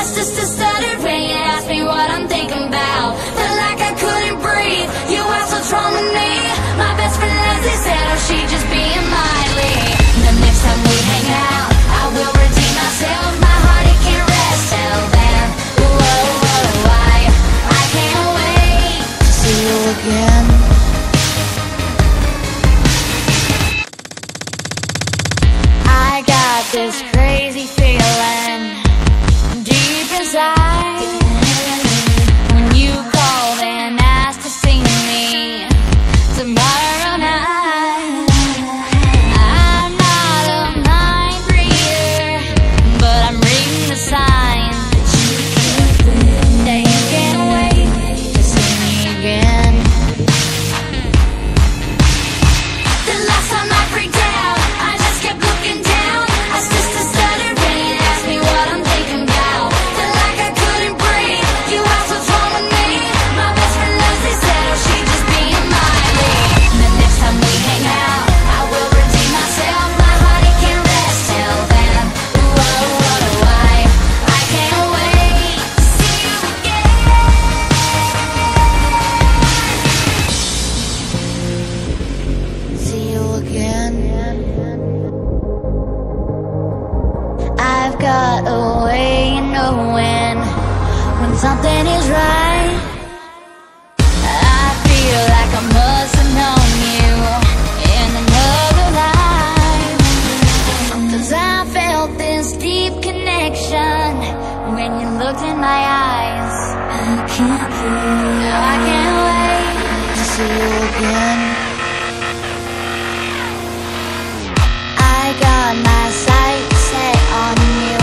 That's just a stuttering. You asked me what I'm thinking about. Felt like I couldn't breathe. You were so strong to me. My best friend Leslie said, oh, she just being Miley. The next time we hang out, I will redeem myself. My heart, it can't rest till then. Whoa, whoa, I can't wait to see you again. I got this crazy feeling deep inside. When you called and asked to see me tomorrow night, I'm not a mind reader, but I'm reading the signs that you can't live. That you can't wait to see me again. The last time I freaked out, I just kept looking down. I just started raining. Asked me what I'm thinking about. Felt like I couldn't breathe. You are so strong with me. My best friend Leslie said, oh, she just being Miley. The next time we hang out, I will redeem myself. My heart, it can't rest till then. Whoa, whoa, I can't wait to see you again. See you again. I've got a way of knowing when something is right. I feel like I must have known you in another life. 'Cause I felt this deep connection when you looked in my eyes. I can't breathe. Now I can't wait to see you again. I got my sights set on you.